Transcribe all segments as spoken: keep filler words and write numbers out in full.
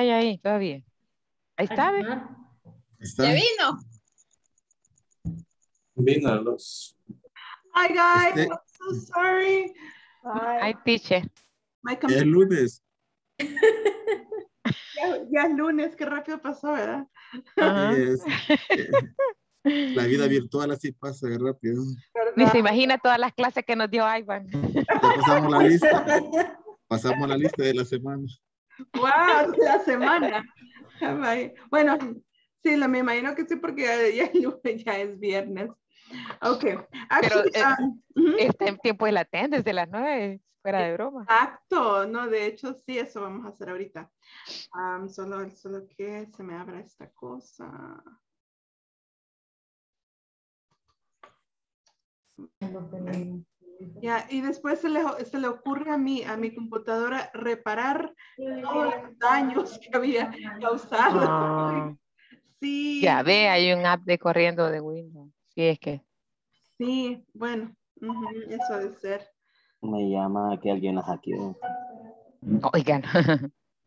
Ahí, ahí, todavía. Ahí está, ¿ves? ¿Ya vino? Vino los... Hi, guys. Este... I'm so sorry. Hi, teacher. Es lunes. ya, ya es lunes, qué rápido pasó, ¿verdad? Uh-huh. es, eh, la vida virtual así pasa rápido. ¿Verdad? Ni se imagina todas las clases que nos dio Iván. Ya pasamos la lista. Pasamos la lista de la semana. ¡Wow! La semana. Bueno, sí, me imagino que sí, porque ya, ya, ya es viernes. Ok. Actually, Pero, um, uh-huh. Está en tiempo de latente, desde las nueve, fuera de broma. Exacto, no, de hecho, sí, eso vamos a hacer ahorita. Um, solo, solo que se me abra esta cosa. Ya, y después se le, se le ocurre a mí, a mi computadora, reparar todos los daños que había causado. Ah. Sí. Ya ve, hay un app de corriendo de Windows. Sí, es que. Sí, bueno, uh-huh, eso de ser. Me llama que alguien las hackeó. Oigan.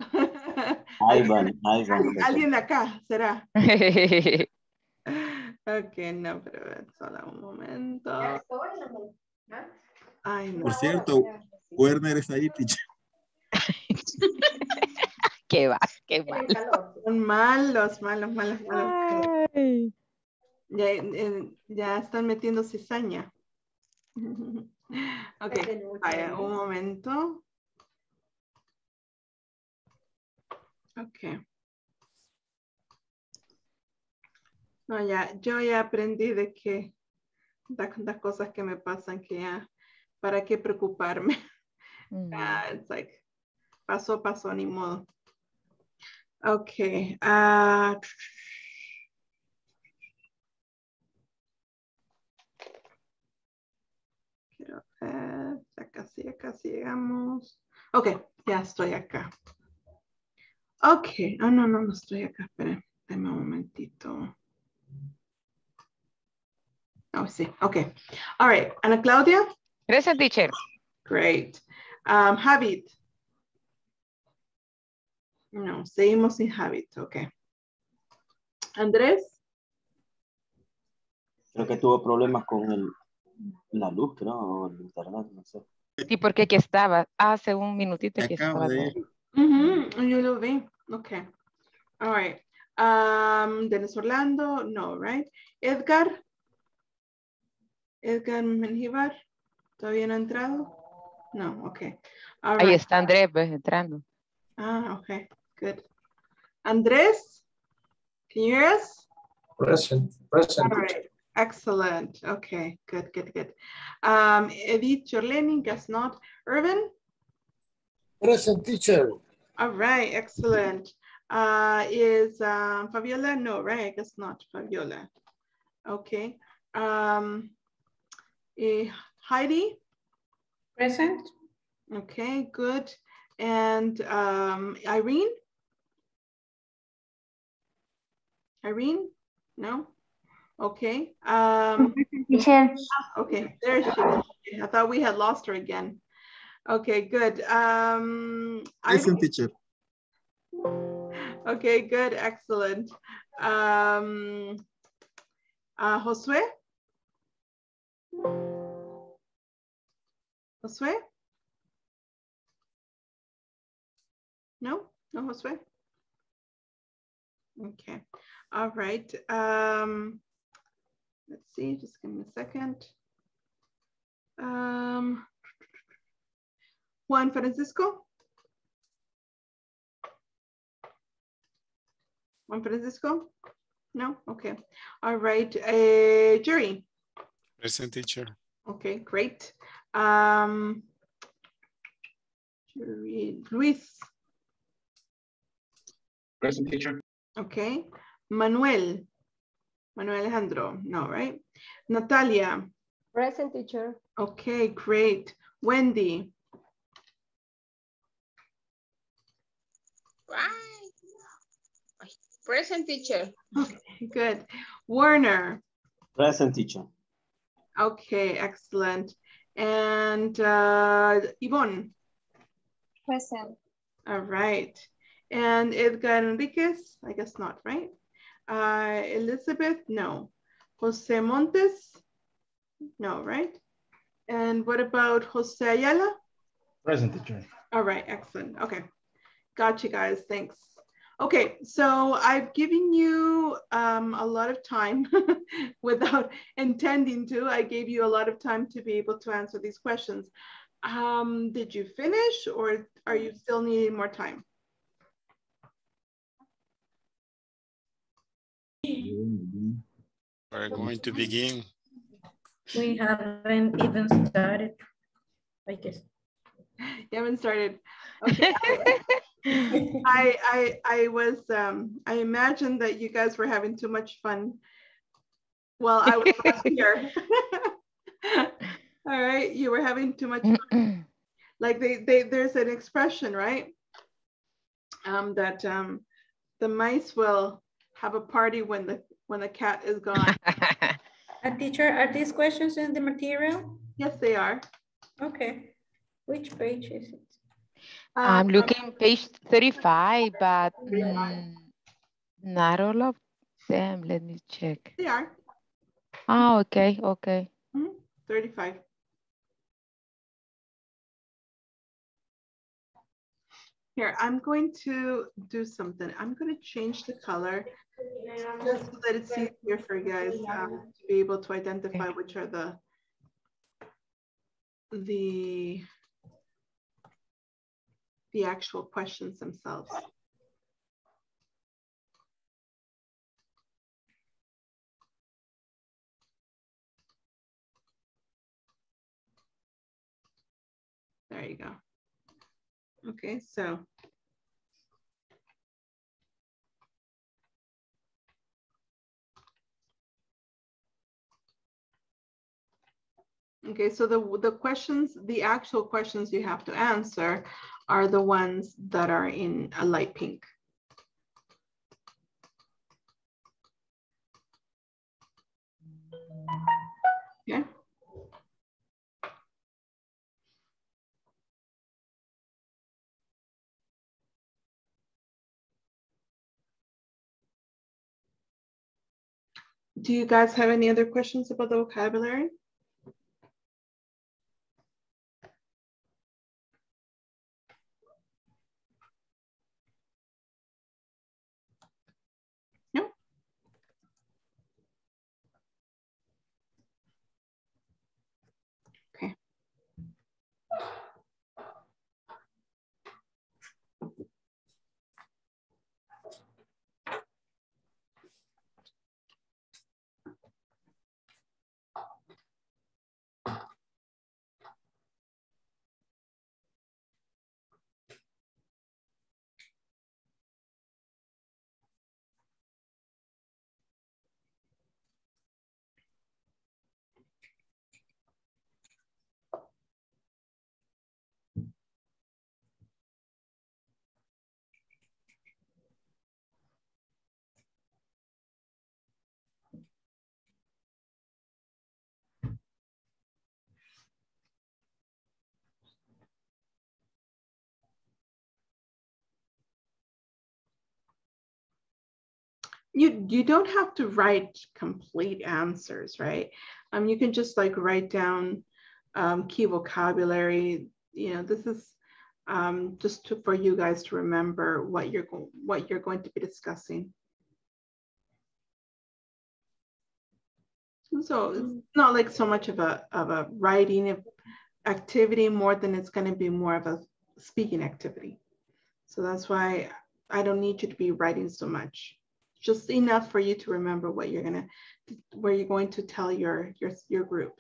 Ivan, Ivan. Alguien acá, será. Ok, no, pero solo un momento. Ay, no. Por cierto, Werner es ahí, picha. Qué va, qué mal. Son malos, malos, malos, malos. Ay. Ya, ya están metiendo cizaña. Ok, vaya, un momento. Ok. No, ya, yo ya aprendí de que las cosas que me pasan que ya, ¿para qué preocuparme? Mm. Uh, it's like, paso, paso, ni modo. Ok. Ah... Uh, Uh, casi, casi llegamos. Ok, ya estoy acá. Ok, ah, oh, no, no, no estoy acá. Esperen, denme un momentito. Oh, sí, ok. All right, Ana Claudia. Present, teacher. Great. Um, Habit. No, seguimos sin Habit, ok. Andrés. Creo que tuvo problemas con el... la luz, creo, o el internet, no sé. Sí, porque aquí estaba hace un minutito que estaba. Uh-huh, yo lo vi. Ok. All right. Um, Dennis Orlando, no, right? Edgar. Edgar Menjivar. ¿Todavía no ha entrado? No, ok. All right. Ahí está Andrés, pues, entrando. Ah, ok. Good. Andrés. Can you hear us? Present. Present. All right. Excellent. Okay, good, good, good. Um, Edith Jorleni, guess not. Irvin? Present, teacher. All right, excellent. Uh, is uh, Fabiola? No, right? I guess not. Fabiola. Okay. Um, uh, Heidi? Present. Okay, good. And um, Irene? Irene? No? Okay. Um, okay, there she is. I thought we had lost her again. Okay, good. Um, Present, teacher. Okay, good, excellent. Um, uh, Josue? Josue? No? No, Josue? Okay. All right. Um, Let's see, just give me a second. Um, Juan Francisco? Juan Francisco? No? Okay. All right. Uh, Jerry? Present, teacher. Okay, great. Um, Jerry, Luis? Present, teacher. Okay. Manuel? Manuel Alejandro, no, right? Natalia. Present, teacher. Okay, great. Wendy. Right. Present, teacher. Okay, good. Warner. Present, teacher. Okay, excellent. And uh, Yvonne. Present. All right. And Edgar Enriquez, I guess not, right? Uh, Elizabeth, no. Jose Montes, no, right? And what about Jose Ayala? Present, teacher. All right, excellent. Okay, got you guys, thanks. Okay, so I've given you um, a lot of time without intending to. I gave you a lot of time to be able to answer these questions. Um, did you finish or are you still needing more time? We're going to begin. We haven't even started, I guess. You haven't started. Okay. I, I, I was, um, I imagined that you guys were having too much fun while I was last year. All right, you were having too much fun. Like they, they, there's an expression, right? Um, that um, the mice will have a party when the, when the cat is gone. And teacher, are these questions in the material? Yes, they are. Okay, which page is it? I'm um, looking page thirty-five, but um, not all of them. Let me check. They are. Oh, okay, okay. Mm-hmm. thirty-five. Here, I'm going to do something. I'm going to change the color just so that it's easier for you guys um, to be able to identify which are the the. the actual questions themselves. There you go. Okay, so. Okay, so the, the questions, the actual questions you have to answer are the ones that are in a light pink. Okay. Do you guys have any other questions about the vocabulary? You, you don't have to write complete answers, right? Um, you can just like write down um, key vocabulary. You know, this is um, just to, for you guys to remember what you're, what you're going to be discussing. So it's not like so much of a, of a writing activity more than it's going to be more of a speaking activity. So that's why I don't need you to be writing so much. Just enough for you to remember what you're gonna, where you're going to tell your your your group.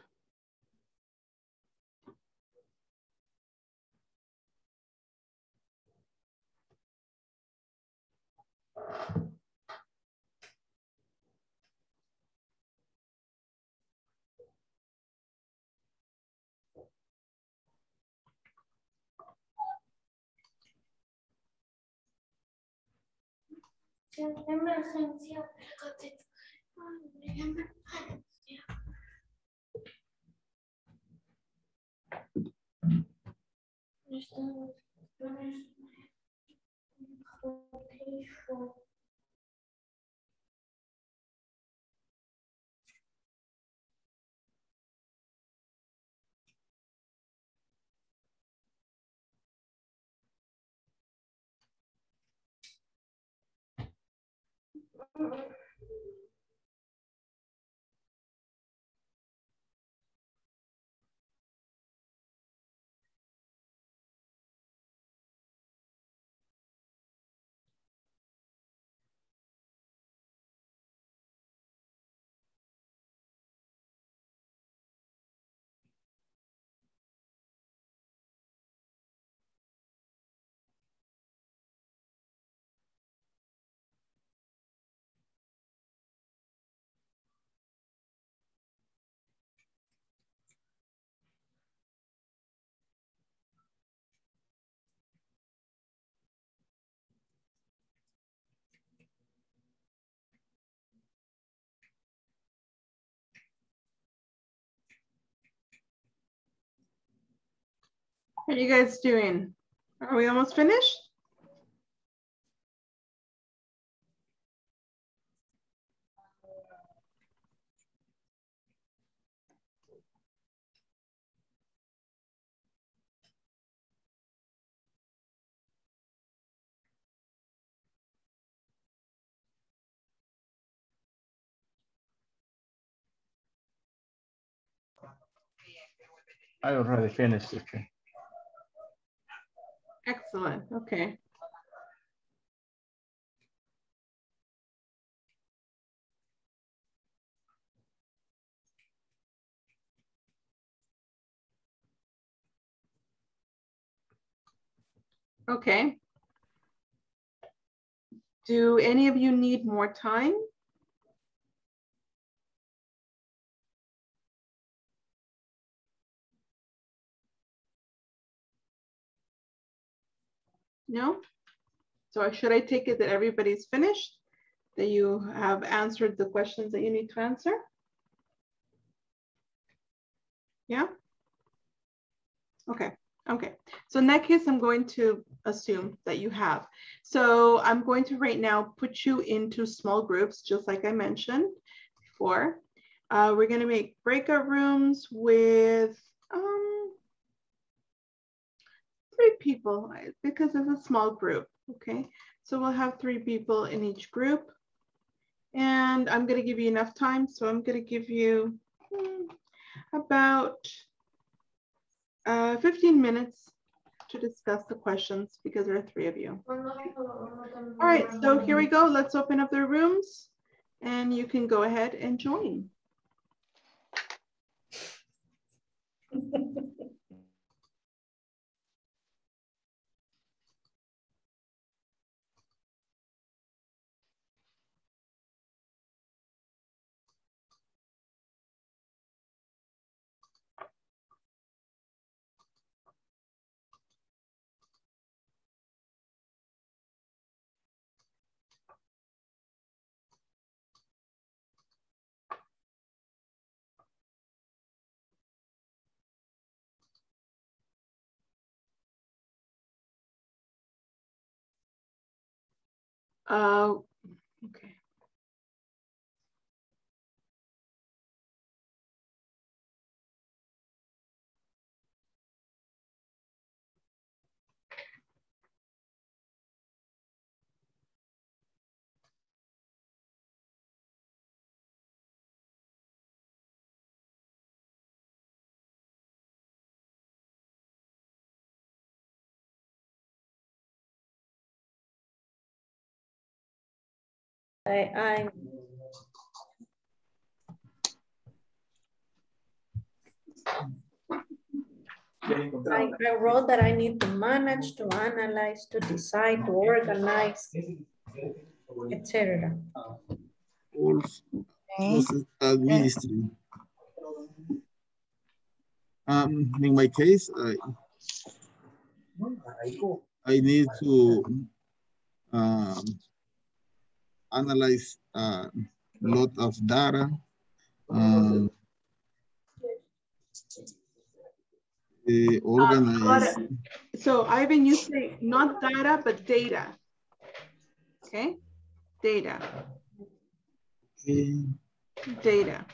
How are you guys doing? Are we almost finished? I already finished, okay. Excellent, okay. Okay. Do any of you need more time? No? So should I take it that everybody's finished? That you have answered the questions that you need to answer? Yeah? Okay, okay. So in that case, I'm going to assume that you have. So I'm going to right now put you into small groups, just like I mentioned before. Uh, we're gonna make breakout rooms with, um, three people, because it's a small group, okay? So we'll have three people in each group, and I'm gonna give you enough time. So I'm gonna give you hmm, about uh, fifteen minutes to discuss the questions because there are three of you. All right, so here we go. Let's open up the rooms and you can go ahead and join. Uh, okay. I, I, I, I wrote that I need to manage, to analyze, to decide, to organize, et cetera. Um, in my case, I, I need to um, analyze a uh, lot of data. Um, uh, organize. Um, so Ivan, you say not data, but data. Okay, data. Okay. Data.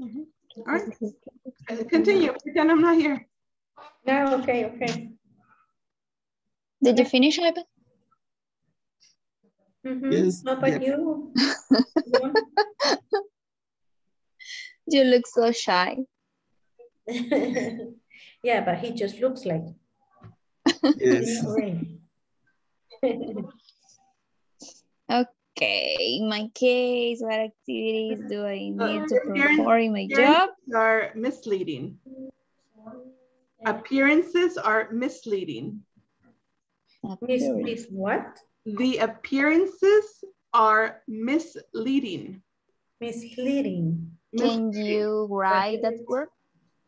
Mm-hmm. All right, continue, pretend I'm not here. No, okay, okay. Did you finish, Ivan? Mm-hmm. Yes. How about yeah. you? You look so shy. Yeah, but he just looks like. Yes. Okay, in my case, what activities do I need uh, to perform in my job? Are misleading. Appearances are misleading. Appearance. What? The appearances are misleading. Misleading. Can you write that word?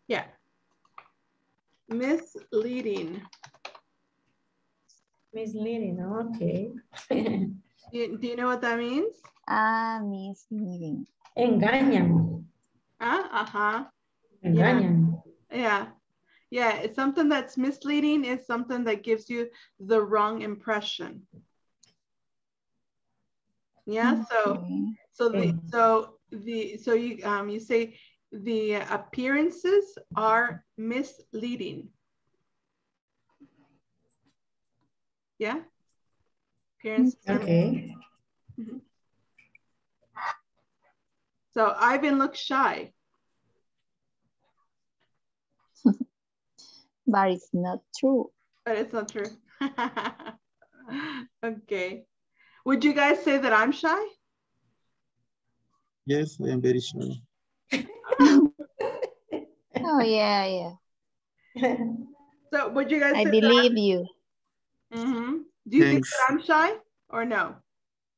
Yeah. Misleading. Misleading, okay. do, you, do you know what that means? Ah, misleading. Engañan. Ah, uh-huh. Engañan. Yeah. yeah. Yeah, it's something that's misleading is something that gives you the wrong impression. Yeah, so okay. so the so the so you um you say the appearances are misleading. Yeah. Appearances. Okay. Mm-hmm. So Ivan looks shy. But it's not true. But it's not true. Okay. Would you guys say that I'm shy? Yes, I am very shy. Oh, yeah, yeah. So would you guys I say believe that you. Mm-hmm. Do you Thanks. Think that I'm shy or no?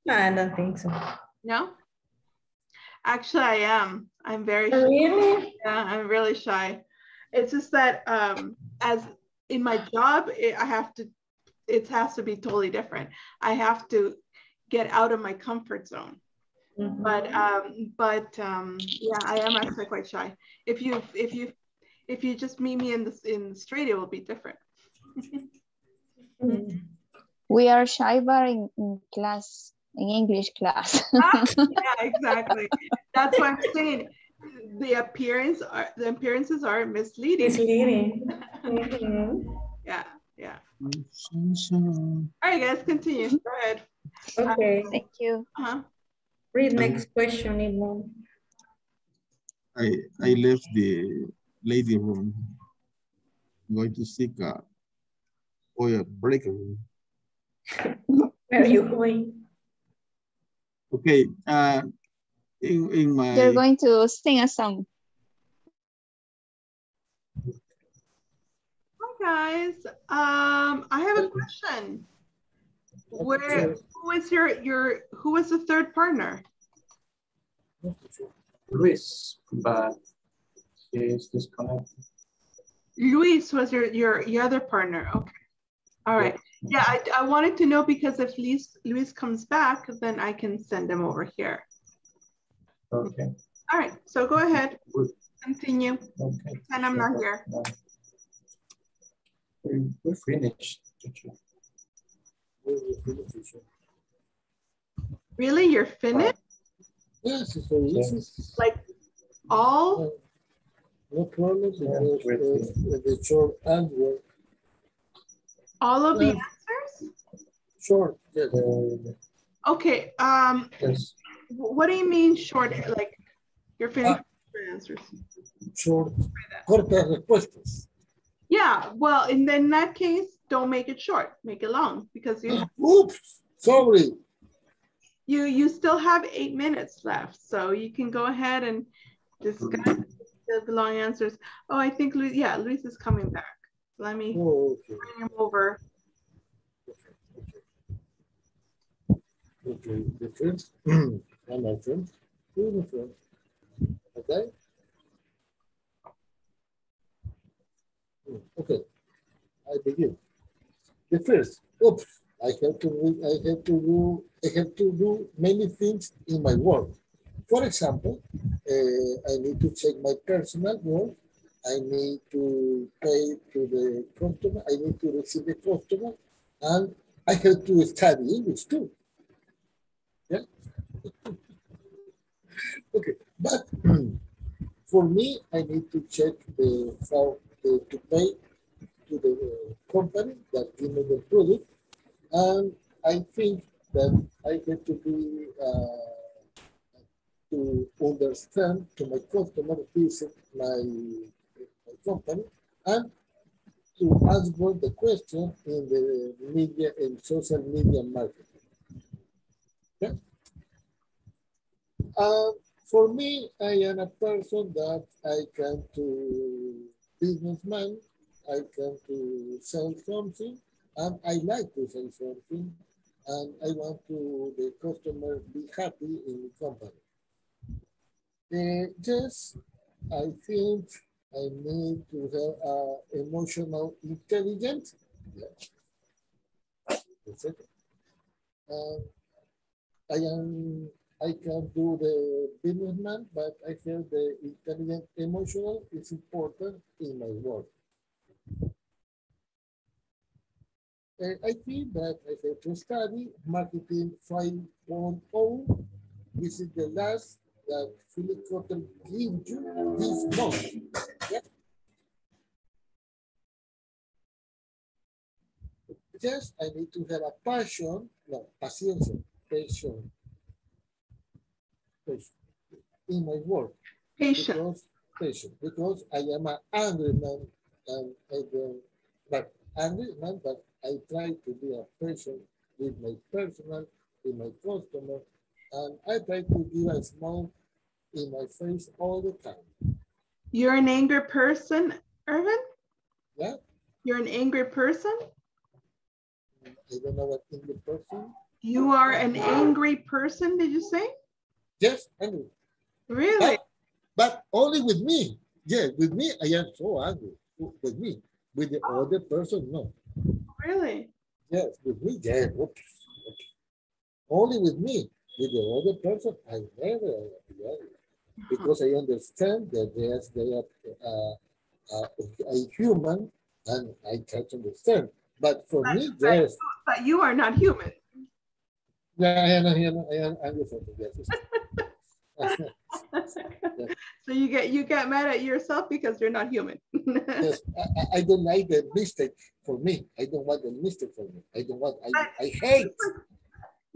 No, I don't think so. No? Actually, I am. I'm very shy. Really? Yeah, I'm really shy. It's just that um, as in my job, it, I have to, it has to be totally different. I have to get out of my comfort zone. Mm-hmm. But um, but um, yeah, I am actually quite shy. If you if you if you just meet me in the in the street, it will be different. We are shy, but in, in class, in English class. Ah, yeah, exactly. That's what I'm saying. The appearance are the appearances are misleading. Misleading. Mm-hmm. Yeah, yeah. All right, guys, continue. Go ahead. Okay. Um, Thank you. Uh-huh. Read next question, Iván. I I left the lady room. I'm going to seek a oil break room. Where are you going? Okay. Uh, In, in my... They're going to sing a song. Hi guys, um, I have a question. Where who is your your who is the third partner? Luis, but he's disconnected. Luis was your your your other partner. Okay, all right. Yeah, I I wanted to know because if Luis Luis comes back, then I can send him over here. Okay. All right. So go ahead. Continue. Okay. And I'm not here. We're finished. Really? You're finished? Yes. yes. Like all? No problem. The short answer. All of no. the answers? Short. Yes. Okay. Um. Yes. What do you mean short, like your favorite ah, answers? Short, cortas respuestas. Yeah, well, and then in that case, don't make it short, make it long because you have, Oops, sorry. You, you still have eight minutes left, so you can go ahead and discuss the long answers. Oh, I think, Luis, yeah, Luis is coming back. Let me oh, okay. bring him over. Okay, the first and my friend, two friends. Okay. Okay. I begin. The first. Oops. I have to. I have to do. I have to do many things in my work. For example, uh, I need to check my personal work. I need to pay to the customer. I need to receive the customer, and I have to study English too. Yeah. Okay, but For me, I need to check the how uh, to pay to the uh, company that give me the product, and I think that I get to be uh, to understand to my customer visit my, my company and to ask for the question in the media and social media marketing. Okay. Uh, For me, I am a person that I can to businessman, I can to sell something, and I like to sell something, and I want to the customer be happy in the company. Uh, yes, I think I need to have uh, emotional intelligence. Yeah. That's it. Uh, I am. I can do the businessman, but I feel the intelligent emotional is important in my work. And I think that I have to study marketing five point oh. This is the last that Philip Kotler gives you this month. Yeah. Yes, I need to have a passion, no, paciencia, passion. In my work, patient. Because, patient, because I am an angry man, and I don't, but angry man, but I try to be a patient with my personal, with my customer, and I try to give a smile in my face all the time. You're an angry person, Irvin? Yeah. You're an angry person? I don't know what angry person. You are an angry person, did you say? Yes, angry. Really? But, but only with me. Yeah, with me, I am so angry. With me. With the oh. other person, no. Really? Yes, with me, yeah. Oops. Oops. Only with me. With the other person, I never am angry. Because I understand that yes, they are uh, uh, a human, and I can't understand. But for that's me, right. Yes. But you are not human. Yeah, I am, I am, I am angry for me. Yes. So you get you get mad at yourself because you're not human. Yes, I, I don't like the mistake for me. I don't want the mistake for me. I don't want. I, I hate.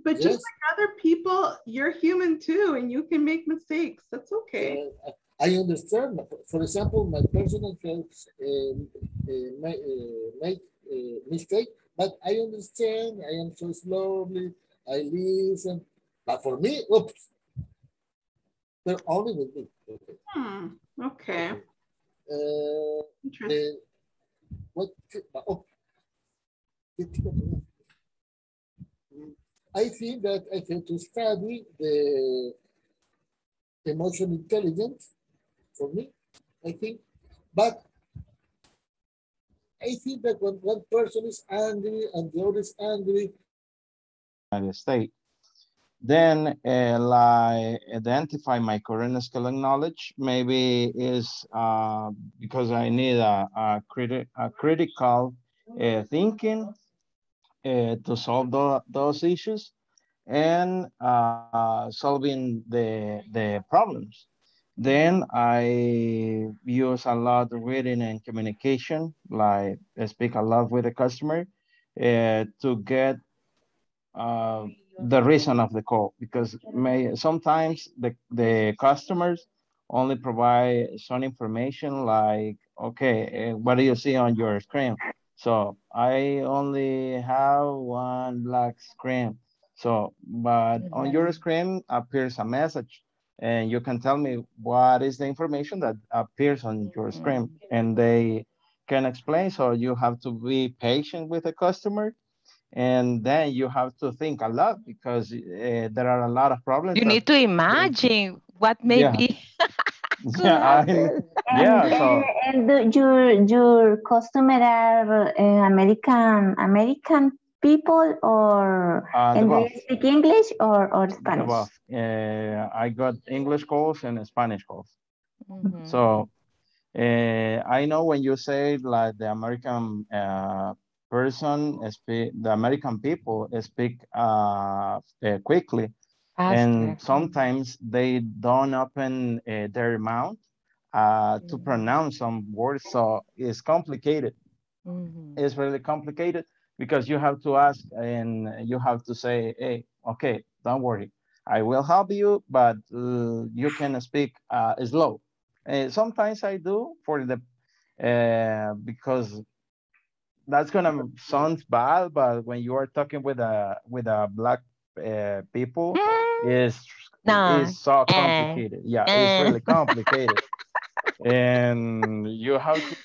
But yes. Just like other people, you're human too, and you can make mistakes. That's okay. Uh, I understand. For example, my personal friends uh, uh, my, uh, make uh, mistake, but I understand. I am so slowly. I listen, but for me, oops. They're only with me. Okay. Hmm. Okay. Uh, Interesting. Uh, what? Oh. I think that I have to study the emotional intelligence for me. I think, but I think that when one person is angry and the other is angry, United States. Then uh, like identify my current skill and knowledge. Maybe is uh, because I need a, a, criti a critical uh, thinking uh, to solve the, those issues and uh, solving the, the problems. Then I use a lot of reading and communication, like I speak a lot with the customer uh, to get Uh, the reason of the call, because may, sometimes the, the customers only provide some information like, okay, what do you see on your screen? So I only have one black screen. So, but on your screen appears a message and you can tell me what is the information that appears on your screen and they can explain. So you have to be patient with the customer. And then you have to think a lot because uh, there are a lot of problems. You need to imagine what may yeah. be. yeah, I, yeah. And, so. and the, your your customers are uh, American American people, or uh, and the they speak English or or Spanish. Uh, I got English calls and Spanish calls. Mm-hmm. So uh, I know when you say like the American. Uh, person speak, the American people speak uh, uh, quickly. That's and correct. Sometimes they don't open uh, their mouth uh, to pronounce some words. So it's complicated. Mm-hmm. It's really complicated because you have to ask and you have to say, hey, okay, don't worry. I will help you, but uh, you can speak uh, slow. Uh, sometimes I do for the, uh, because that's gonna sound bad, but when you are talking with a with a black uh, people, it's no. it's so complicated. Eh. Yeah, eh. It's really complicated, and you have to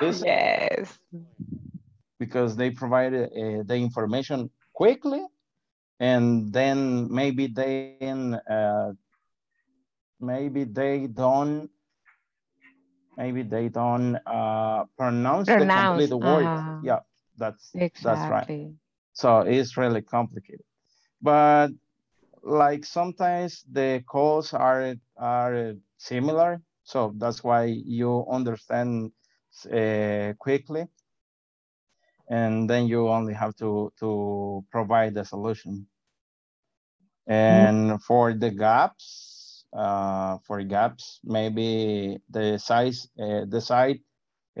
listen yes because they provide uh, the information quickly. And then maybe they uh, maybe they don't maybe they don't uh, pronounce, pronounce the complete word. Uh-huh. Yeah, that's exactly. that's right. So it's really complicated. But like sometimes the calls are are similar, so that's why you understand uh, quickly. And then you only have to, to provide the solution. And mm-hmm. for the gaps, uh, for gaps, maybe the size, uh, the side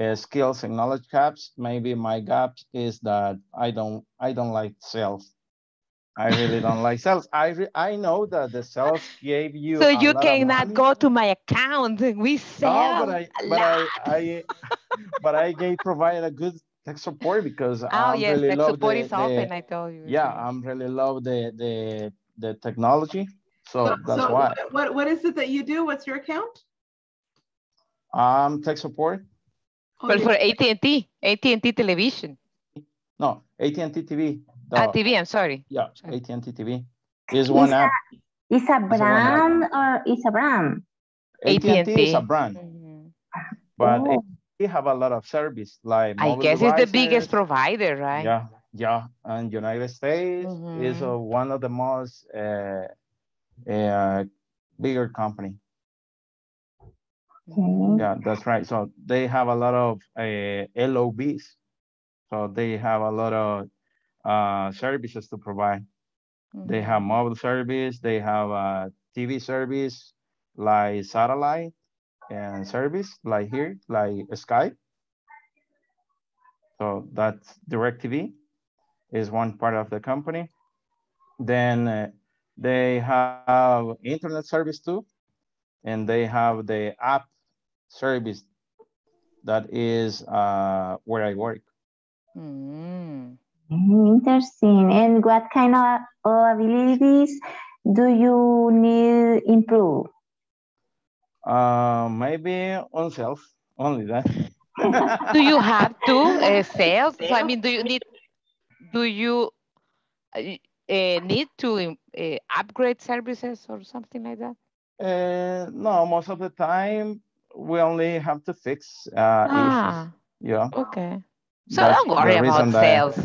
uh, skills and knowledge gaps. Maybe my gaps is that I don't, I don't like sales. I really don't like sales. I re I know that the sales gave you. So you cannot go to my account. We sell. No, but I, but I, I, but I gave provide a good. Tech support because oh, I yes, really love the, is the, open, I told you. Yeah, I'm really love the the the technology. So, so that's so why. What what is it that you do? What's your account? Um, tech support. Oh, but yeah. for A T and T, A T and T television. No, A T and T T V. The, ah, T V. I'm sorry. Yeah, A T and T T V is one app. It's a brand or it's a brand. A T and T is a brand, mm-hmm. but. Oh. We have a lot of service like I guess devices. It's the biggest provider, right? Yeah, yeah. And United States mm-hmm. is uh, one of the most uh, uh, bigger company. Mm-hmm. Yeah, that's right. So they have a lot of uh, L O Bs. So they have a lot of uh, services to provide. Mm-hmm. They have mobile service. They have a T V service like satellite. And service like here, like Skype. So that's DirecTV is one part of the company. Then uh, they have internet service too. And they have the app service that is uh, where I work. Mm. Interesting. And what kind of abilities do you need improve? Uh, maybe on sales, only that. Do you have to uh, sales? I mean, do you need? Do you uh, need to uh, upgrade services or something like that? Uh, no, most of the time we only have to fix uh, ah, issues. Yeah. Okay. So that's don't worry about sales.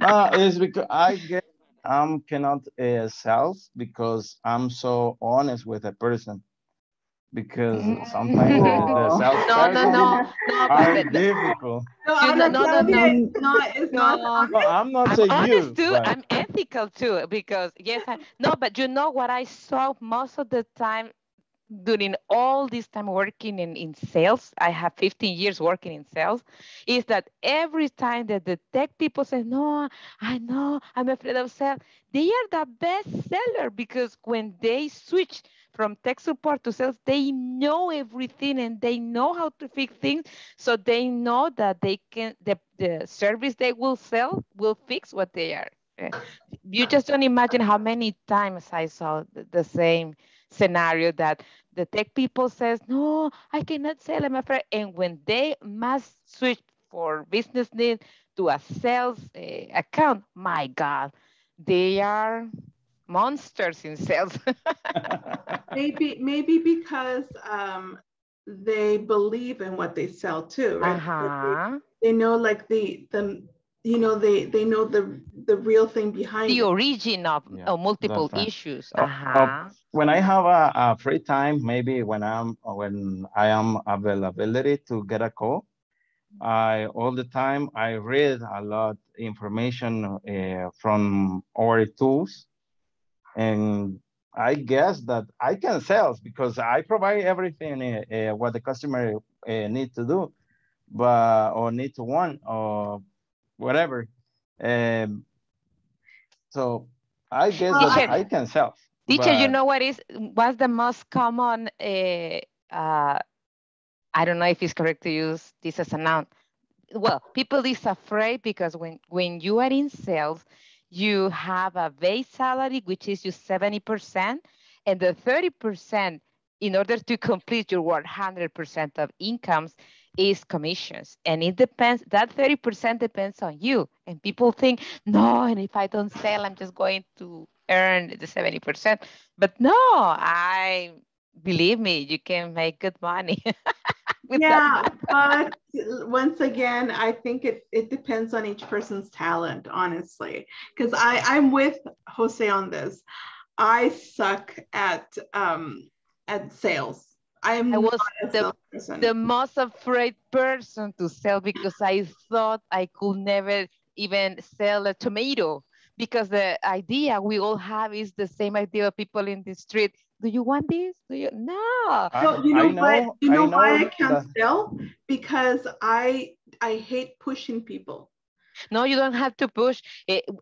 No, it's because I get I cannot uh, sales because I'm so honest with a person. Because sometimes the sales no, no, no, no, are no, difficult. No, no, no, no, no, no, it's not. No, I'm not saying you. Too, but... I'm ethical too because yes, I, no, but you know what I saw most of the time during all this time working in, in sales, I have fifteen years working in sales, is that every time that the tech people say, no, I know, I'm afraid of sales, they are the best seller because when they switch from tech support to sales, they know everything and they know how to fix things. So they know that they can, the, the service they will sell will fix what they are. You just don't imagine how many times I saw the, the same scenario that the tech people says, no, I cannot sell, I'm afraid. And when they must switch for business need to a sales uh, account, my God, they are monsters in sales. maybe maybe because um they believe in what they sell too, right? Uh-huh. they, they know like the the you know they they know the the real thing behind the it. Origin of, yeah, of multiple right. issues. Uh-huh. uh, when I have a, a free time, maybe when i'm when i am availability to get a call, I all the time I read a lot information uh, from our tools. And I guess that I can sell because I provide everything uh, uh, what the customer uh, need to do, but or need to want or whatever. Um, so I guess teacher, that I can sell. Teacher, you know what is what's the most common? Uh, uh, I don't know if it's correct to use this as a noun. Well, people is afraid because when when you are in sales, you have a base salary, which is your seventy percent, and the thirty percent, in order to complete your one hundred percent of incomes, is commissions. And it depends, that thirty percent depends on you. And people think, no, and if I don't sell, I'm just going to earn the seventy percent. But no, I believe me, you can make good money. Yeah, but once again, I think it, it depends on each person's talent, honestly, because I'm with Jose on this. I suck at um, at sales. I am I was not the, person. the most afraid person to sell because I thought I could never even sell a tomato because the idea we all have is the same idea of people in the street. Do you want this? Do you? No. I, so you know, know why you know, I know why I can't the... sell? Because I I hate pushing people. No, you don't have to push.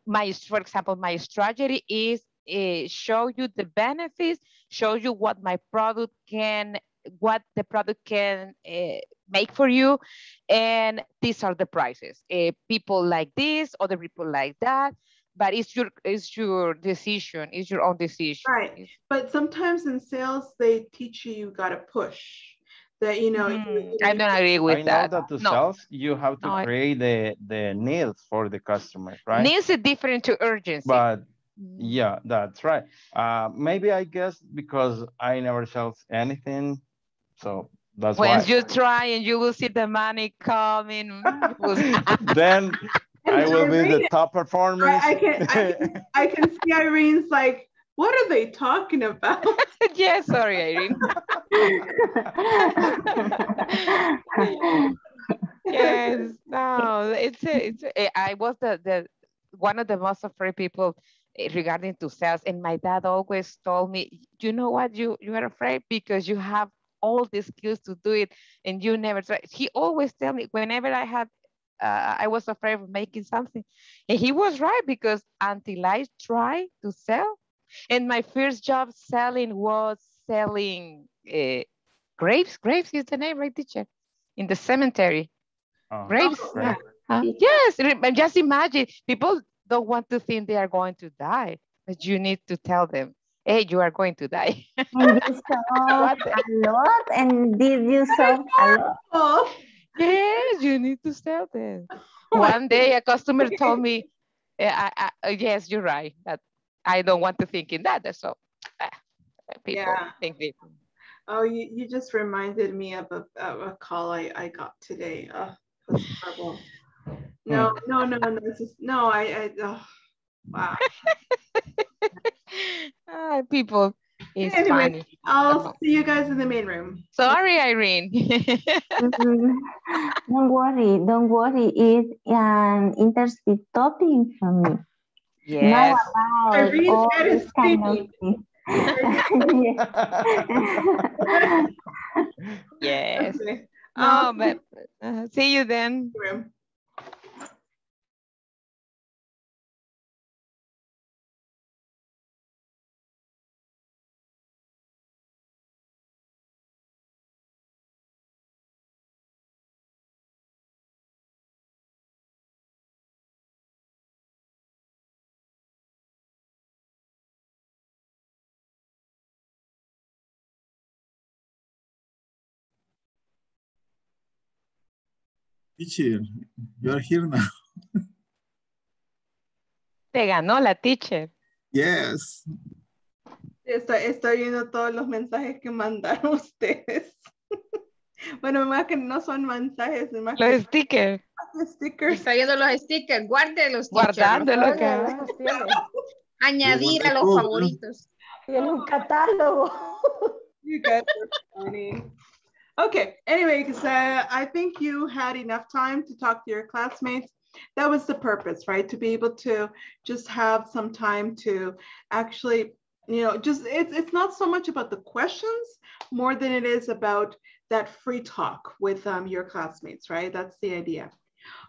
My, for example, my strategy is uh, show you the benefits, show you what my product can, what the product can uh, make for you, and these are the prices. Uh, people like this, other people like that. But it's your, it's your decision, it's your own decision. Right, but sometimes in sales, they teach you, you gotta push. That, you know. Mm, you, you, I don't agree with I that. I know that to no. sales, you have to no, create I... the, the needs for the customer, right? Needs is different to urgency. But yeah, that's right. Uh, maybe I guess because I never sell anything, so. That's Once why. you try and you will see the money coming. Then I will Irene, be the top performer. I, I, can, I, can, I can see Irene's like, what are they talking about? Yeah, sorry, Irene. Yes, no, it's, a, it's a, I was the, the one of the most afraid people regarding to sales. And my dad always told me, you know what, you, you are afraid because you have all the skills to do it and you never try. He always tell me whenever I had Uh, I was afraid of making something. And he was right because until I tried to sell, and my first job selling was selling uh, grapes. Grapes is the name, right, teacher? In the cemetery. Oh, grapes. Oh, right. uh, yes, just imagine. People don't want to think they are going to die, but you need to tell them, hey, you are going to die. And you sold a lot, and did you sell a lot? Oh. Yes, you need to sell them. One day a customer told me, I, I, yes, you're right, but I don't want to think in that. So uh, people yeah. think different. Oh, you, you just reminded me of a, of a call I, I got today. Oh, that's horrible. No, no, no, no, this is, no, I, I oh, wow. ah, people. It's anyway, funny. I'll see you guys in the main room. Sorry, Irene. Don't worry, don't worry. It's an interesting topic for me. Yes. Irene's head is spinning. Yes. Okay. Oh, um, but uh, see you then. Room. Teacher, you are here now. Te ganó la teacher. Yes. Estoy, estoy viendo todos los mensajes que mandaron ustedes. Bueno, más que no son mensajes. Más los que stickers. Los stickers. Está viendo los stickers. Guarde los stickers. Guardando lo que añadir a los favoritos. Y en un catálogo. You guys are funny. Okay, anyway, because uh, I think you had enough time to talk to your classmates. That was the purpose, right? To be able to just have some time to actually you know, just it's it's not so much about the questions more than it is about that free talk with um, your classmates, right? That's the idea.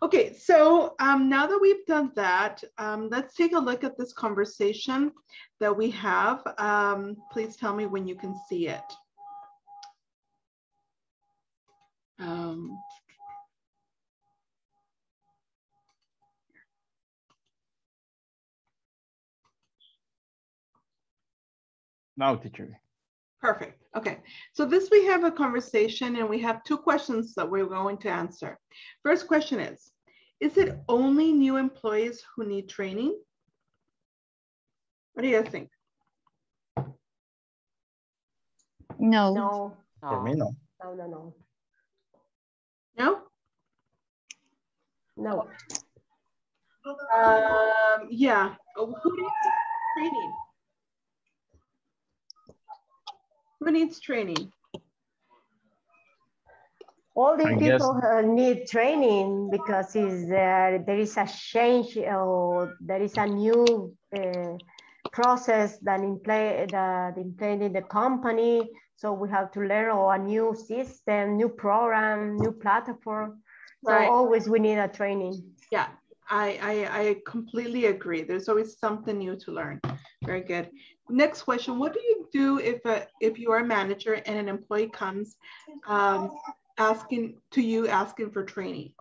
Okay, so um, now that we've done that, um, let's take a look at this conversation that we have. Um, please tell me when you can see it. Um, Now, teacher. Perfect. Okay. So this, we have a conversation and we have two questions that we're going to answer. First question is, is it only new employees who need training? What do you guys think? No. No. For me, no. No, no, no. No? No. Um, yeah. Who needs training? Who needs training? All the I people uh, need training because is there, there is a change or there is a new uh, process that in play that in play in the company. So we have to learn a new system, new program, new platform. So right. Always we need a training. Yeah. I, I, I completely agree. There's always something new to learn. Very good. Next question. What do you do if, a, if you are a manager and an employee comes um, asking to you, asking for training?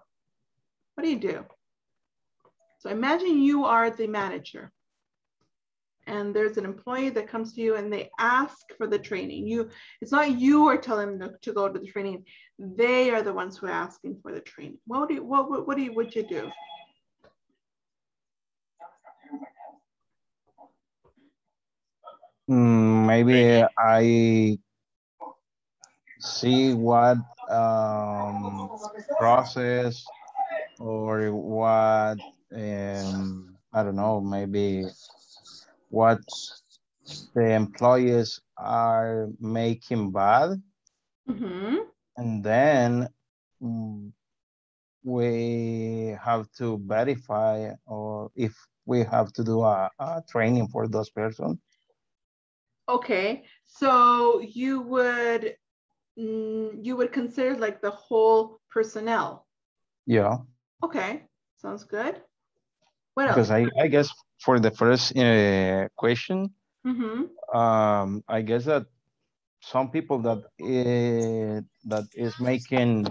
What do you do? So imagine you are the manager and there's an employee that comes to you and they ask for the training. You, it's not you are telling them to go to the training. They are the ones who are asking for the training. What do you, what, what, what do you, would you do? Maybe I see what um, process or what, um, I don't know, maybe what the employees are making bad. Mm-hmm. And then we have to verify or if we have to do a, a training for those persons. Okay, so you would you would consider like the whole personnel. Yeah. Okay, sounds good. What because else? I, I guess for the first uh, question, mm-hmm. um, I guess that some people that is, that is making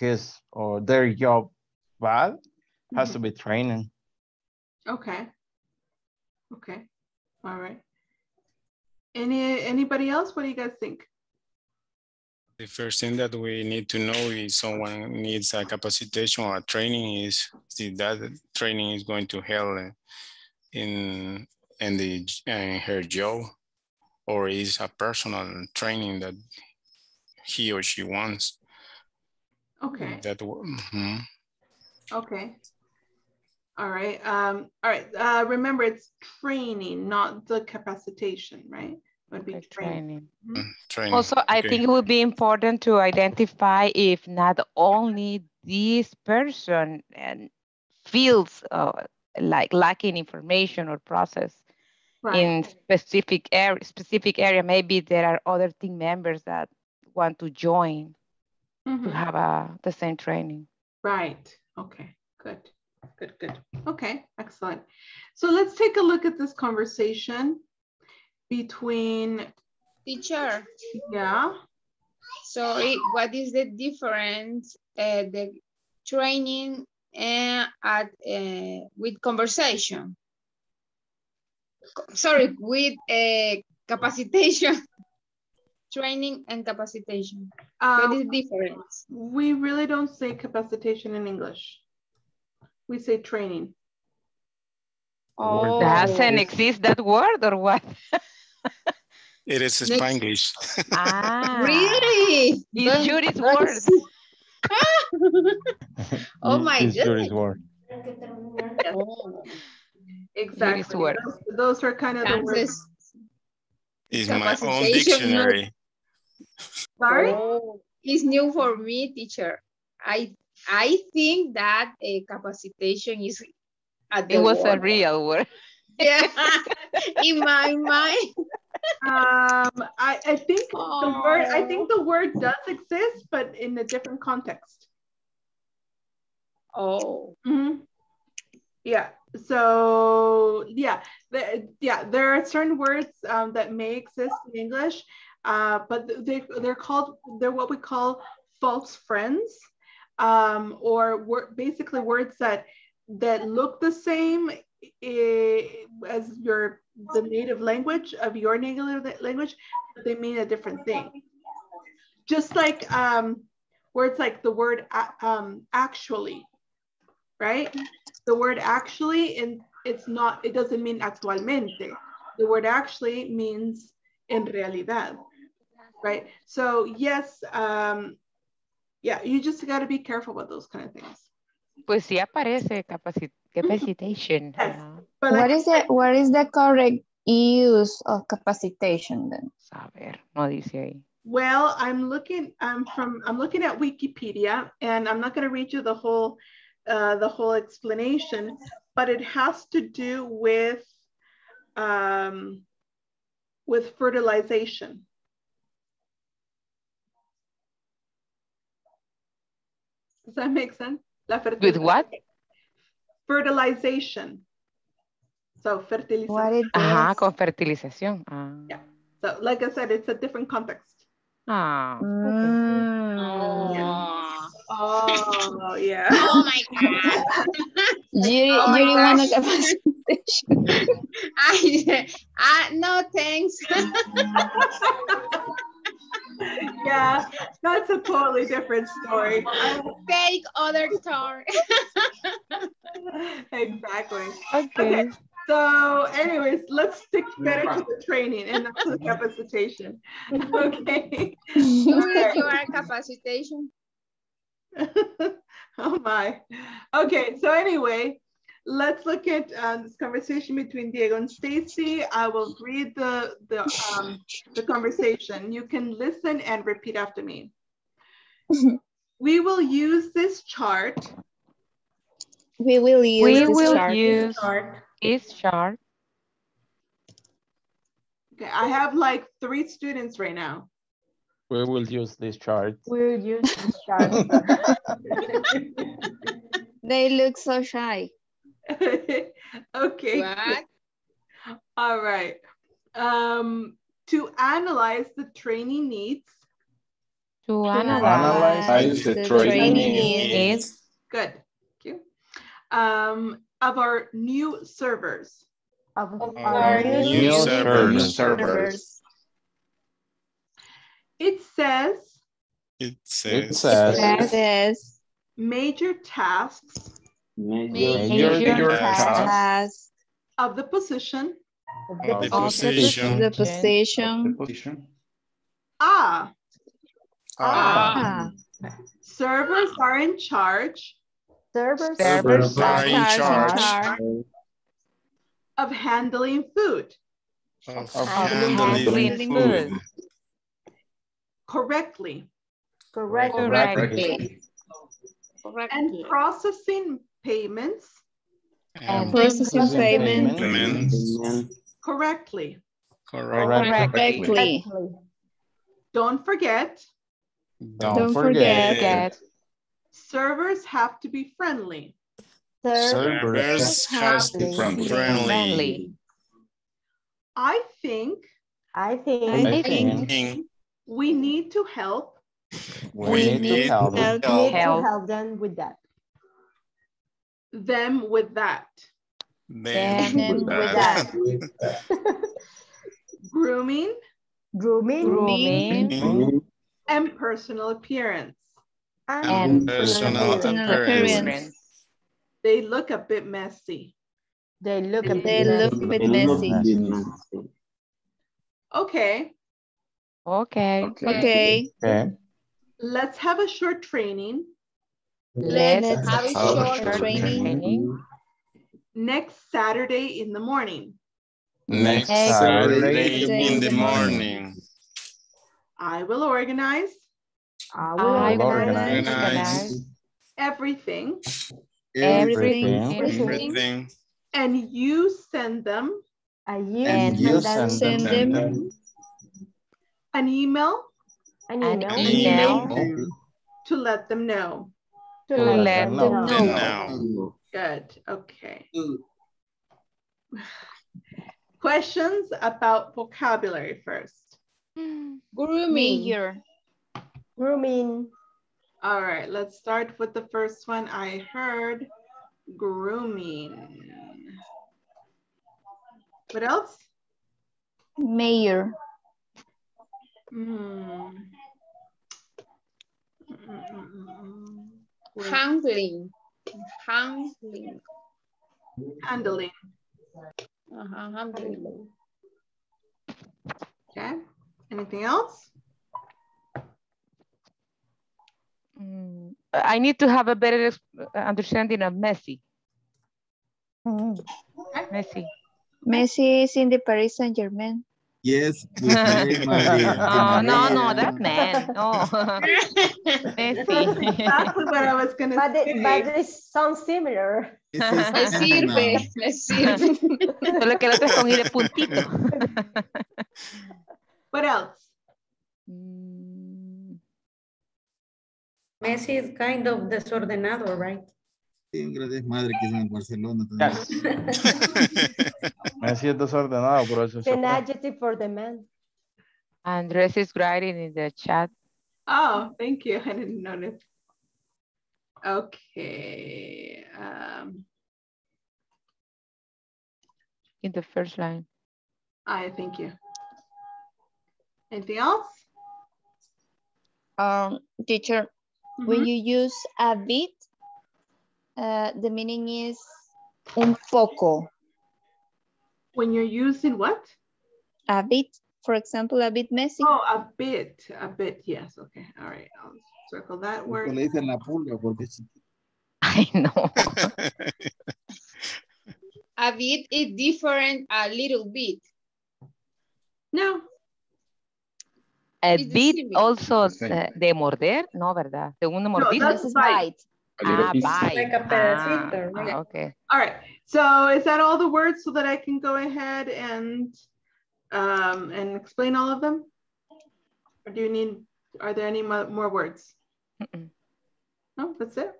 his or their job bad mm-hmm. has to be training. Okay. Okay. All right. Any anybody else? What do you guys think? The first thing that we need to know is someone needs a capacitation or a training is that training is going to help in in the in her job, or is a personal training that he or she wants. Okay. That. Mm-hmm. Okay. All right. Um, all right. Uh, remember, it's training, not the capacitation, right? Would be training. Training. Mm-hmm. Training. Also, I okay. think it would be important to identify if not only this person and feels uh, like lacking information or process right. in specific area. Specific area, maybe there are other team members that want to join mm-hmm. to have uh, the same training. Right. Okay. Good. Good, good. Okay, excellent. So let's take a look at this conversation between... Teacher. Yeah. Sorry, what is the difference uh, the training uh, at uh, with conversation? Sorry, with uh, capacitation. Training and capacitation. Um, what is the difference? We really don't say capacitation in English. We say training. Oh, doesn't exist that word or what? It is Spanglish. Ah, really? It's Judy's word. Oh my God. It's Judy's word. Exactly. Judy's word. Those, those are kind of Kansas. The words. It's my own dictionary. Sorry? Oh, it's new for me, teacher. I. I think that a capacitation is at the it was word. A real word. Yeah, in my mind. um, I, I think oh. the word I think the word does exist, but in a different context. Oh. Mm-hmm. Yeah. So yeah, the, yeah, there are certain words um, that may exist in English, uh, but they they're called they're what we call false friends, um, or wor basically words that that look the same as your the native language of your native language, but they mean a different thing. Just like um, words like the word um, actually, right? The word actually, and it's not, it doesn't mean actualmente. The word actually means en realidad, right? So yes, um, yeah, you just got to be careful with those kind of things. Pues sí aparece capacit capacitation. Yes. Uh, but what like, is it? What is the correct use of capacitation then? Saber, no dice ahí. Well, I'm looking. I'm from. I'm looking at Wikipedia, and I'm not going to read you the whole. Uh, the whole explanation, but it has to do with um, with fertilization. Does that make sense? La with what? Fertilization. So fertilization. Ajá, con fertilización. Ah. Yeah. So like I said, it's a different context. Ah. Okay. Mm. Yeah. Oh, yeah. Oh, my God. You, oh you my didn't gosh. Want a capacitation. I, I, no, thanks. Yeah, that's a totally different story. Take other story. Exactly. Okay. Okay. So anyways, let's stick better to the training and not to the capacitation. Okay. You are capacitation. Oh my. Okay, so anyway, let's look at uh, this conversation between Diego and Stacy. I will read the the um, the conversation. You can listen and repeat after me. We will use this chart. We will use. We this will chart. use this chart. This chart. Okay, I have like three students right now. We will use this chart. We will use this chart. They look so shy. Okay. What? All right. Um, to analyze the training needs. To analyze, analyze the, the training, training needs. needs. Good. Thank you. Um, of our new servers. Of, of our, our new, new servers. servers. servers. It says, it says, it says, it says major tasks, major, major, major tasks, tasks of the position, of the, of the, position, the, position, of the position, ah, ah, ah. servers are in charge, servers, servers are in charge, charge of handling food, of, of handling, handling food. food. Correctly. Correctly. Correctly. And processing payments. And processing payments. payments. Correctly. Correctly. Correctly. Correctly. Don't forget. Don't, Don't forget. forget. Servers have to be friendly. Servers have to be friendly. friendly. I think. I think. I think. think We need to help. We, we need, need to help, help, help. help. help them with that. Them with that. Them, them with that. that. Grooming. Grooming. Grooming. Grooming. And personal appearance. And, and personal, personal appearance. appearance. They look a bit messy. They look a bit, they look a bit messy. messy. Okay. Okay. okay. Okay. Let's have a short training. Let's, Let's have a short, short training. training. Next Saturday in the morning. Next Saturday, Saturday in the morning. I will organize. I will I organize, organize everything. Everything. Everything. everything And you send them. And you and send, send them, them an email. An email. An email. email. To let them know. To, to let them know. them know. Good. Okay. Questions about vocabulary first. Mm. Grooming. Major. Grooming. All right. Let's start with the first one. I heard grooming. What else? Mayor. Mm. Mm. Handling. Handling. Handling. Uh-huh. Handling. Okay. Anything else? Mm. I need to have a better understanding of Messi. Mm. Okay. Messi. Messi is in the Paris Saint Germain. Yes. Maria, Maria. Oh, no, no, that man. No. Messi. Exactly what I was going to say. But it sounds similar. Me sirve. Me sirve. Solo que el otro es con I de puntito. What else? Mm. Messi is kind of desordenado, right? Un gran desmadre que es en Barcelona. Messi es desordenado, por eso. An adjective for the man. Andres is writing in the chat. Oh, thank you. I didn't notice. Okay. Um, in the first line. I thank you. Anything else? Um, teacher, mm-hmm. When you use a bit, Uh, the meaning is un poco. When you're using what? A bit, for example, a bit messy. Oh, a bit, a bit, yes. Okay, all right. I'll circle that word. I know. A bit is different, a little bit. No. A it's bit similar. Also de, de morder, no, ¿verdad? De uno mordido. No, that's bite. Ah, like a pedacito, ah, right? Okay. All right. So is that all the words so that I can go ahead and um, and explain all of them? Or do you need? Are there any more words? Mm-mm. No, that's it.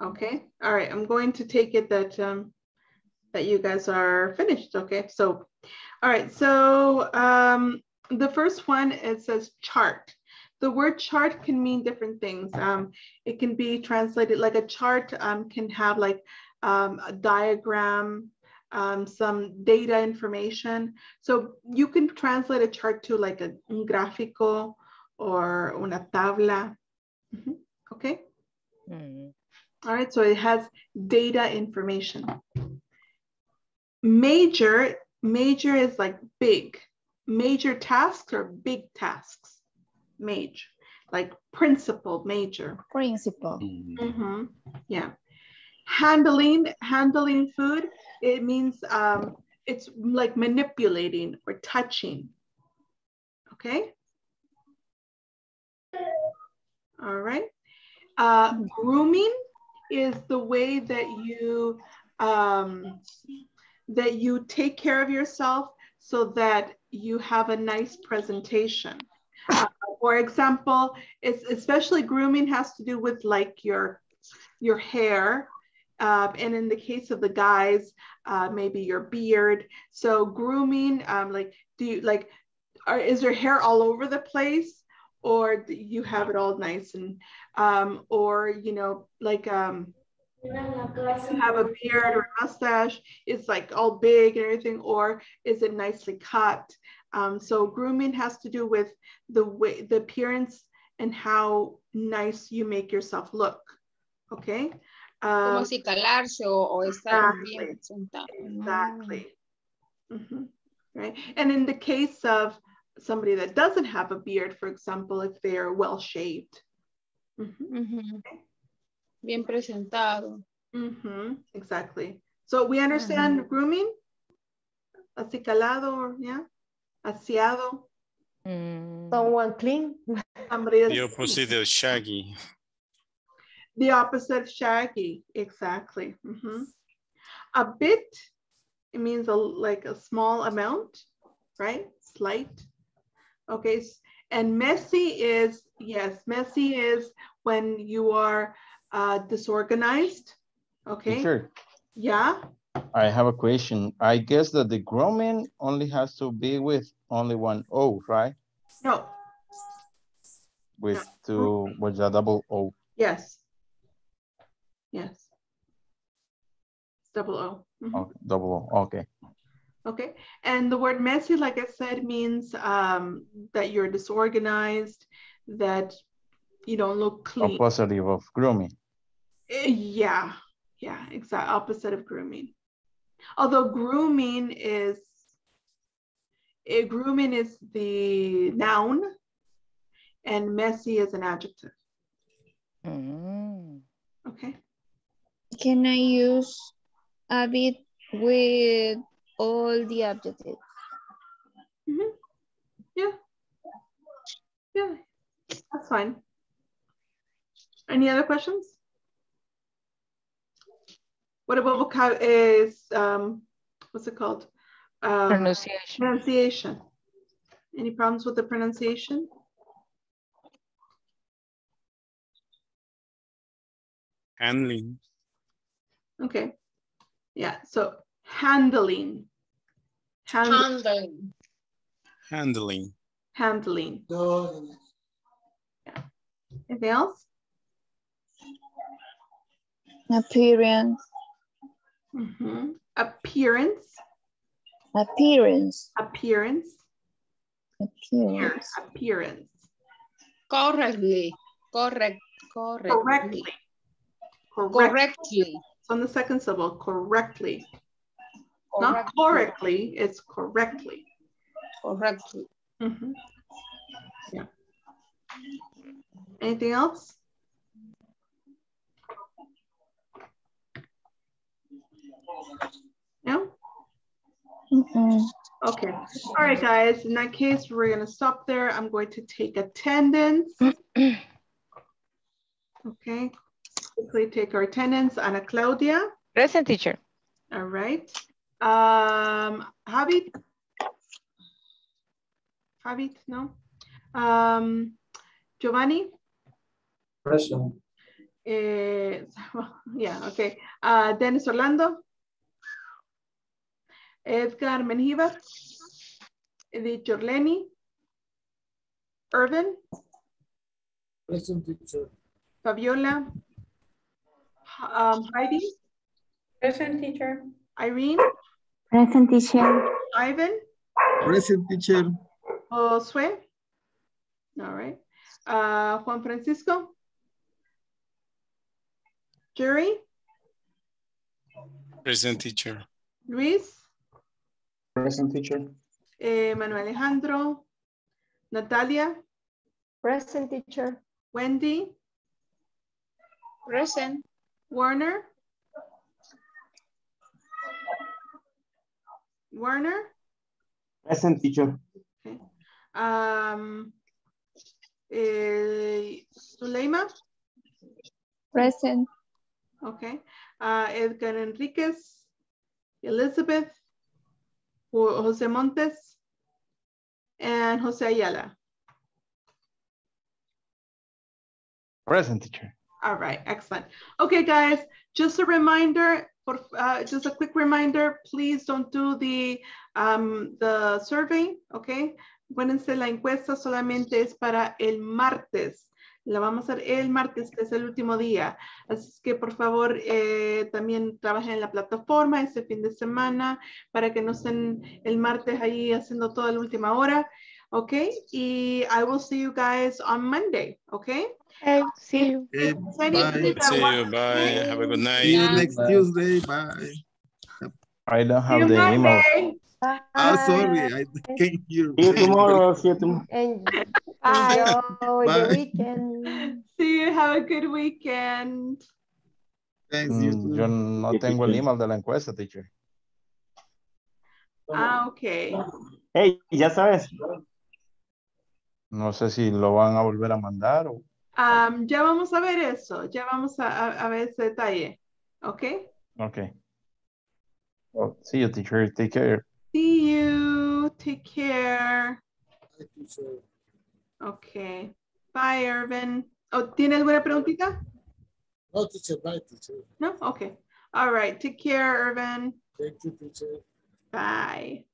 Okay. All right. I'm going to take it that um, that you guys are finished. Okay. So, all right. So. Um, The first one, it says chart. The word chart can mean different things. Um, it can be translated like a chart um, can have like um, a diagram, um, some data information. So you can translate a chart to like a un gráfico or una tabla. Mm-hmm. Okay. Mm. All right. So it has data information. Major, major is like big. Major tasks or big tasks, major, like principal, major. Principal. Mm-hmm. Yeah. Handling, handling food, it means um, it's like manipulating or touching, okay? All right. Uh, grooming is the way that you, um, that you take care of yourself so that you have a nice presentation. Uh, for example, it's especially grooming has to do with like your, your hair. Uh, and in the case of the guys, uh, maybe your beard. So grooming, um, like, do you like, are, is your hair all over the place or do you have it all nice and, um, or, you know, like, um, if you have a beard or a mustache, it's like all big and everything, or is it nicely cut? Um, so grooming has to do with the way, the appearance and how nice you make yourself look, okay? Um, Como si calarse o, o estar exactly. Bien sentado. Exactly. Mm-hmm. Right. And in the case of somebody that doesn't have a beard, for example, if they are well shaved. Mm-hmm. Mm-hmm. Okay. Bien presentado. Mm-hmm, exactly. So we understand mm-hmm. grooming, acicalado, or yeah, aseado. Mm. Someone clean. Somebody the opposite of shaggy. The opposite, shaggy, exactly. Mm-hmm. A bit, it means a, like a small amount, right? Slight. Okay, and messy is, yes, messy is when you are uh, disorganized, okay? Sure. Yeah. I have a question. I guess that the grown man only has to be with only one O, right? No. With two, with a double O. Yes. Yes. Double O. Mm-hmm. Okay. Double O, okay. Okay, and the word messy, like I said, means um, that you're disorganized, that you don't look clean. Opposite of grooming. Yeah, yeah, exactly, opposite of grooming. Although grooming is, uh, grooming is the noun and messy is an adjective. Mm. Okay. Can I use a bit with all the adjectives? Mm-hmm. Yeah. Yeah, that's fine. Any other questions? What about vocab is, um, what's it called? Um, pronunciation. Pronunciation. Any problems with the pronunciation? Handling. Okay. Yeah, so handling. Hand handling. Handling. Handling. Handling. Yeah. Anything else? Appearance. Mm-hmm. Appearance. Appearance. Appearance. Appearance. Appearance. Correctly. Correct. Correctly. Correctly. Correctly. Correctly. It's on the second syllable. Correctly. Correctly. Not correctly, it's correctly. Correctly. Mm-hmm. Yeah. Anything else? No? Mm-hmm. Okay. All right, guys. In that case, we're going to stop there. I'm going to take attendance. Okay. Quickly take our attendance. Ana Claudia. Present, teacher. All right. Um, Habit, Habit, no. Um, Giovanni? Present. Eh, yeah, okay. Uh, Dennis Orlando? Edgar Menjivar? Edith Jorleni? Irvin? Present, teacher. Fabiola? Um, Heidi? Present, teacher. Irene? Present, teacher. Ivan? Present, teacher. Josué? All right. Uh, Juan Francisco? Jerry? Present, teacher. Luis? Present, teacher. Eh, Manuel Alejandro? Natalia? Present, teacher. Wendy? Present. Warner? Warner? Present, teacher. Okay. Um, eh, Suleima? Present. Okay. Uh, Edgar Enriquez? Elizabeth? Jose Montes? And Jose Ayala? Present, teacher. All right, excellent. Okay, guys, just a reminder, uh, just a quick reminder, please don't do the, um, the survey, okay? Acuérdense, la encuesta solamente es para el martes. La vamos a hacer el martes, que es el último día. Así que, por favor, eh, también trabajen en la plataforma este fin de semana para que no estén el martes ahí haciendo toda la última hora, okay? Y I will see you guys on Monday, okay? Hey, see you. Hey, bye. See you. Bye. Have a good night. See you next bye. Tuesday. Bye. I don't have you the Monday. Email. Bye. Oh, sorry. I can't hear. See you tomorrow. See you tomorrow. Bye. Bye. The weekend. See you. Have a good weekend. Thanks. You too. Yo no tengo el email de la encuesta, teacher. Ah, okay. Hey, ya sabes. No sé si lo van a volver a mandar o. Um, ya vamos a ver eso, ya vamos a, a, a ver ese detalle, ¿ok? Ok. Well, see you, teacher. Take care. See you. Take care. Ok. Bye, Irvin. Oh, ¿tienes alguna preguntita? No, teacher. Bye, teacher. No? Ok. All right. Take care, Irvin. Thank you, teacher. Bye.